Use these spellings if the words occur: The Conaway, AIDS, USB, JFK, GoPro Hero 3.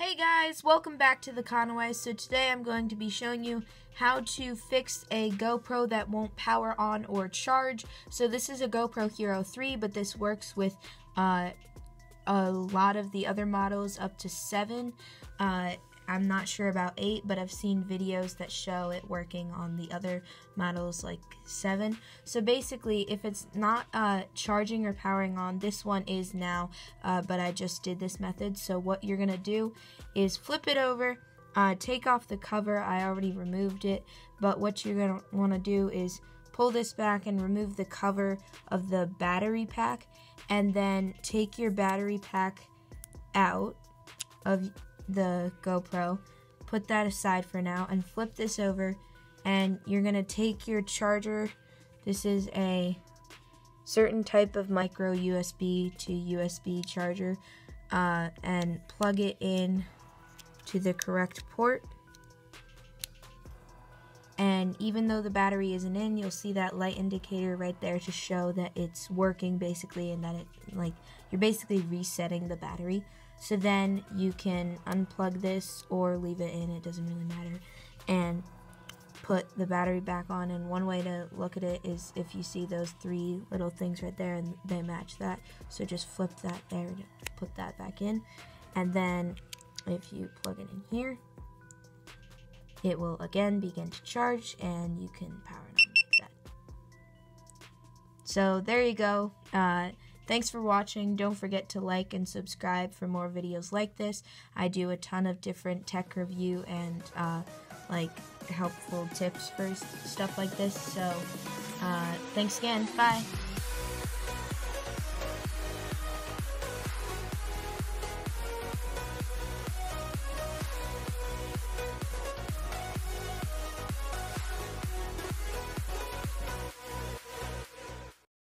Hey guys, welcome back to The Conaway. So today I'm going to be showing you how to fix a GoPro that won't power on or charge. So this is a GoPro Hero 3, but this works with a lot of the other models up to 7. I'm not sure about 8, but I've seen videos that show it working on the other models like 7. So basically, if it's not charging or powering on, this one is now, but I just did this method. So what you're gonna do is flip it over, take off the cover. I already removed it, but what you're gonna wanna do is pull this back and remove the cover of the battery pack, and then take your battery pack out of the GoPro, put that aside for now, and flip this over, and you're gonna take your charger. This is a certain type of micro USB to USB charger, and plug it in to the correct port. And even though the battery isn't in, you'll see that light indicator right there to show that it's working basically, and that it, like, you're basically resetting the battery. So then you can unplug this or leave it in, it doesn't really matter, and put the battery back on. And one way to look at it is if you see those three little things right there and they match that. So just flip that there and put that back in. And then if you plug it in here, it will again begin to charge, and you can power it on like that. So there you go. Thanks for watching. Don't forget to like and subscribe for more videos like this. I do a ton of different tech review and like helpful tips for stuff like this. So thanks again. Bye.